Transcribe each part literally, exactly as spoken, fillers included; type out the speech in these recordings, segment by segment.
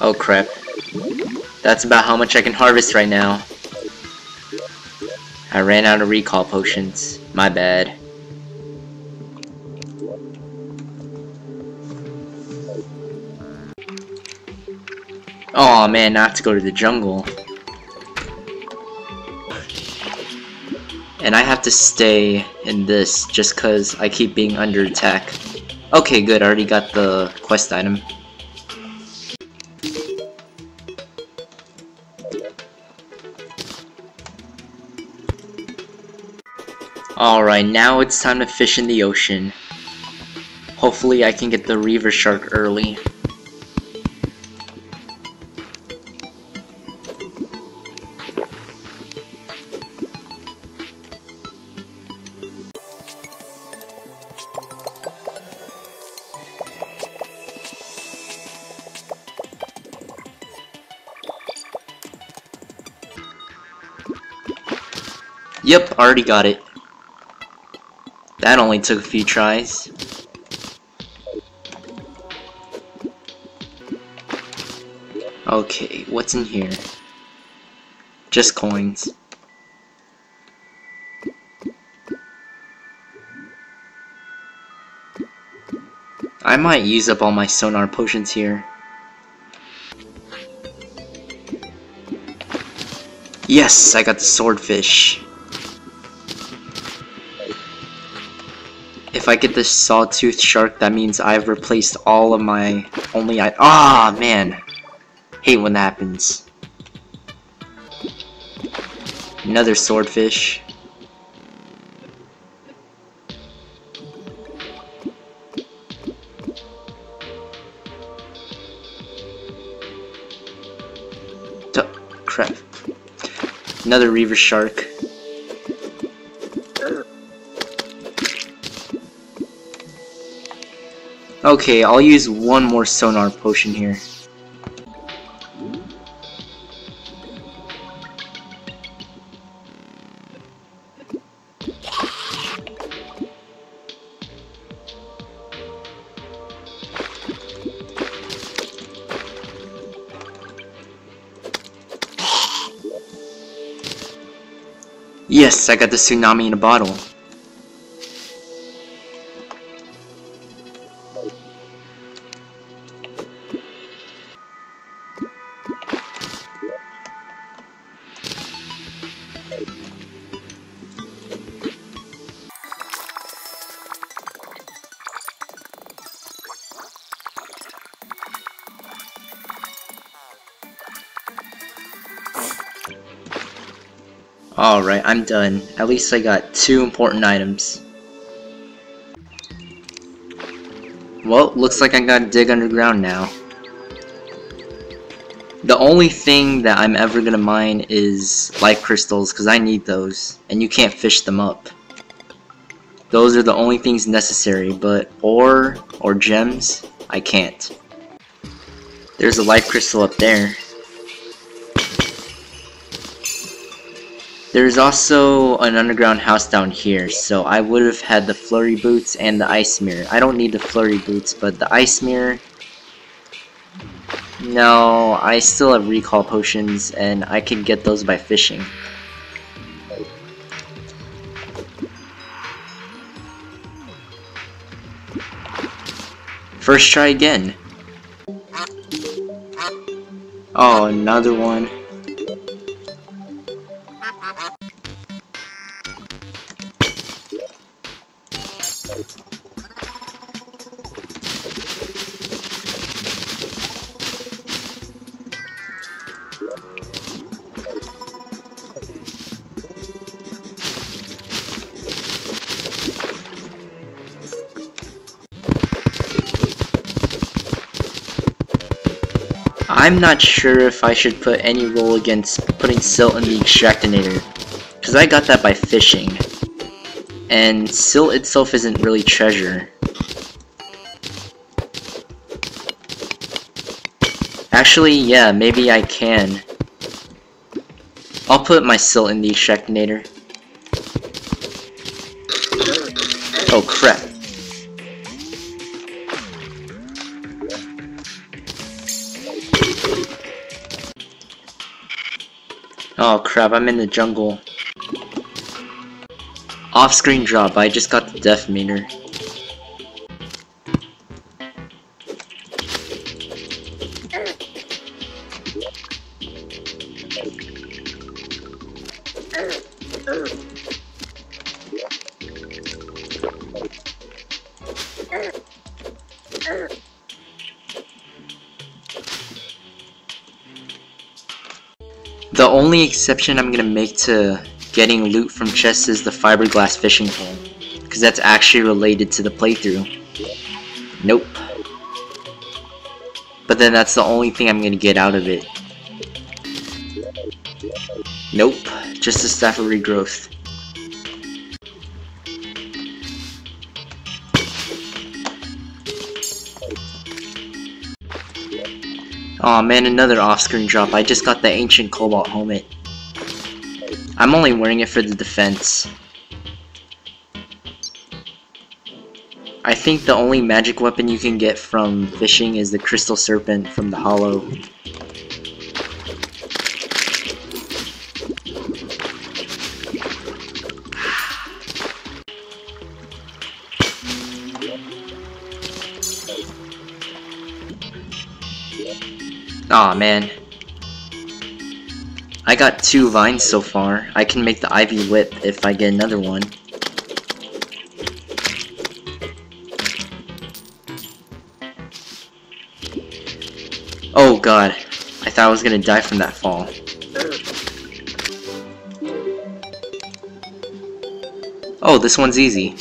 Oh crap. That's about how much I can harvest right now. I ran out of recall potions. My bad. Oh man, not to go to the jungle. And I have to stay in this just cause I keep being under attack. Okay, good, I already got the quest item. Alright, now it's time to fish in the ocean. Hopefully I can get the Reaver shark early. Yep, already got it. That only took a few tries. Okay, what's in here? Just coins. I might use up all my sonar potions here. Yes, I got the swordfish. If I get this sawtooth shark, that means I've replaced all of my only I- Ah, man! Hate when that happens. Another swordfish. Duh, crap. Another reaver shark. Okay, I'll use one more sonar potion here. Yes, I got the tsunami in a bottle. Alright, I'm done. At least I got two important items. Well, looks like I gotta dig underground now. The only thing that I'm ever gonna mine is life crystals, because I need those, and you can't fish them up. Those are the only things necessary, but ore or gems, I can't. There's a life crystal up there. There's also an underground house down here, so I would have had the flurry boots and the ice mirror. I don't need the flurry boots, but the ice mirror... No, I still have recall potions, and I can get those by fishing. First try again. Oh, another one. I'm not sure if I should put any rule against putting silt in the extractinator, because I got that by fishing, and silt itself isn't really treasure. Actually, yeah, maybe I can. I'll put my silt in the extractinator. Oh crap. Oh crap, I'm in the jungle. Off-screen drop, I just got the death meter. The only exception I'm gonna make to getting loot from chests is the fiberglass fishing pole, because that's actually related to the playthrough. Nope. But then that's the only thing I'm gonna get out of it. Nope, just the staff of regrowth. Aw, oh, man, another off-screen drop. I just got the ancient cobalt helmet. I'm only wearing it for the defense. I think the only magic weapon you can get from fishing is the crystal serpent from the hollow. Aw, man. I got two vines so far. I can make the Ivy Whip if I get another one. Oh god. I thought I was gonna die from that fall. Oh, this one's easy.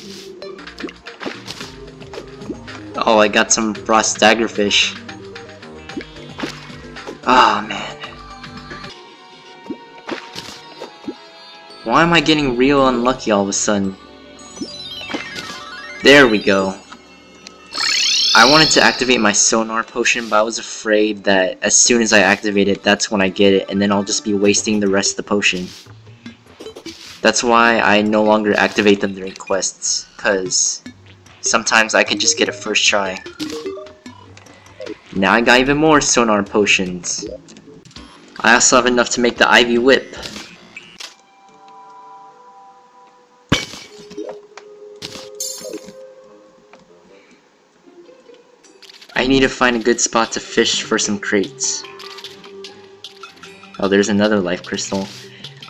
Oh, I got some Frost Daggerfish. Ah, oh, man. Why am I getting real unlucky all of a sudden? There we go. I wanted to activate my sonar potion, but I was afraid that as soon as I activate it, that's when I get it, and then I'll just be wasting the rest of the potion. That's why I no longer activate them during quests, because sometimes I can just get it first try. Now I got even more sonar potions. I also have enough to make the Ivy Whip. I need to find a good spot to fish for some crates. Oh, there's another life crystal.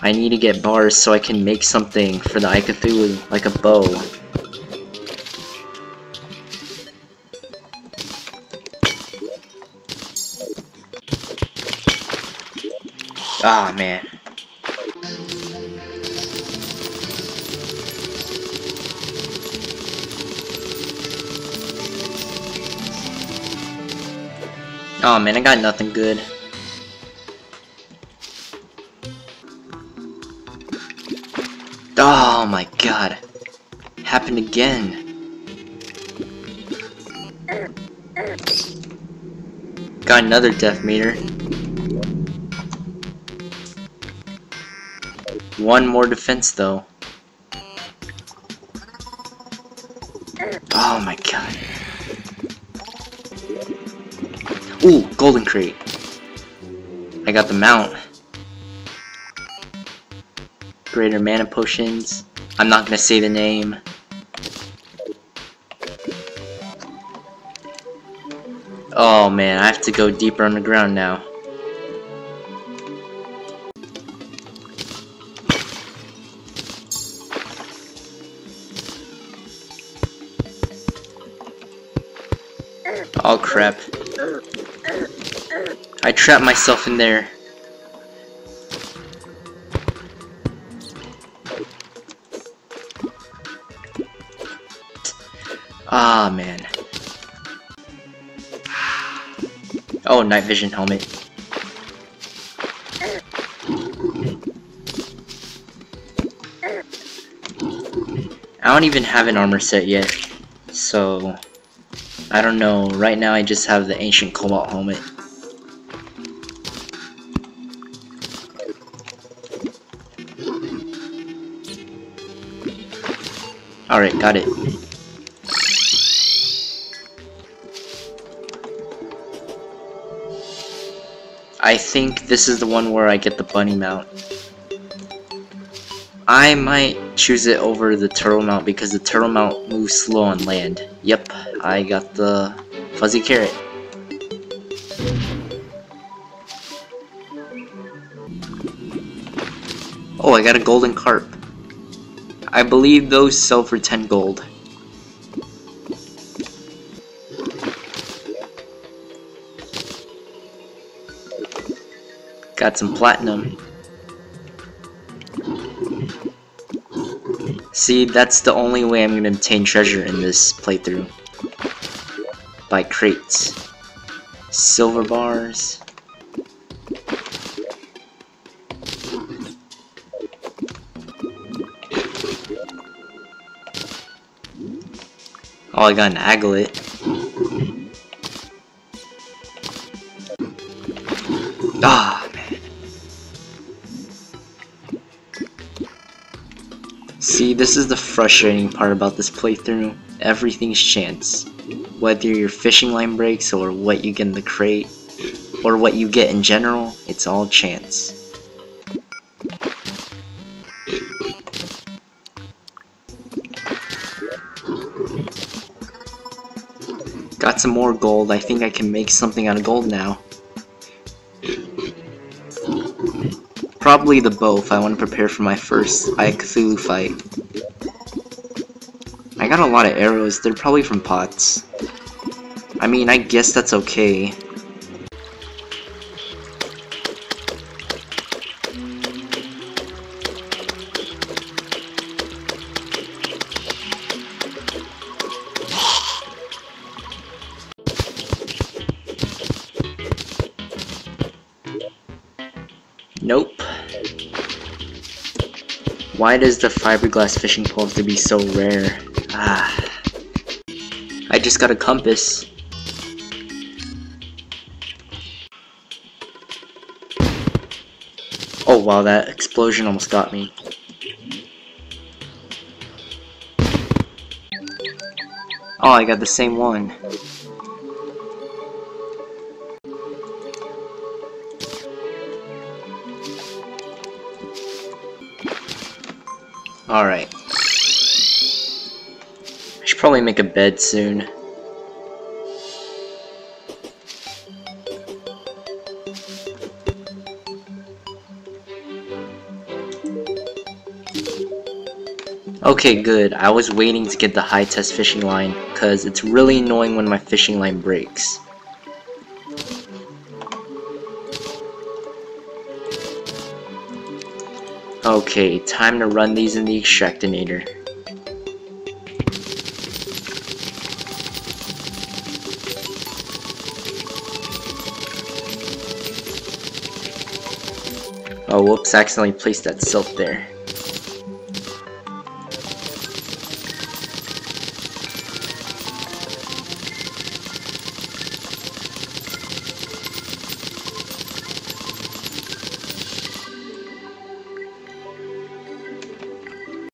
I need to get bars so I can make something for the Eye of Cthulhu, like a bow. Ah, man. Oh man, I got nothing good. Oh my god. Happened again. Got another death meter. One more defense though. Oh my god. Ooh, golden crate. I got the mount. Greater mana potions. I'm not gonna say the name. Oh man, I have to go deeper underground now. Oh crap. I trapped myself in there. Ah, man. Oh, night vision helmet. I don't even have an armor set yet, so I don't know. Right now I just have the ancient cobalt helmet. Alright, got it. I think this is the one where I get the bunny mount. I might choose it over the turtle mount because the turtle mount moves slow on land. Yep, I got the fuzzy carrot. Oh, I got a golden carp. I believe those sell for ten gold. Got some platinum. See, that's the only way I'm gonna obtain treasure in this playthrough. By crates. Silver bars. Oh, I got an aglet. Ah, man. See, this is the frustrating part about this playthrough. Everything's chance. Whether your fishing line breaks, or what you get in the crate, or what you get in general, it's all chance. Got some more gold. I think I can make something out of gold now. Probably the bow if I want to prepare for my first Eye of Cthulhu fight. I got a lot of arrows. They're probably from pots. I mean, I guess that's okay. Nope. Why does the fiberglass fishing pole have to be so rare? Ah. I just got a compass. Oh wow, that explosion almost got me. Oh, I got the same one. Alright. I should probably make a bed soon. Okay, good. I was waiting to get the high test fishing line, because it's really annoying when my fishing line breaks. Okay, time to run these in the extractinator. Oh, whoops, I accidentally placed that silk there.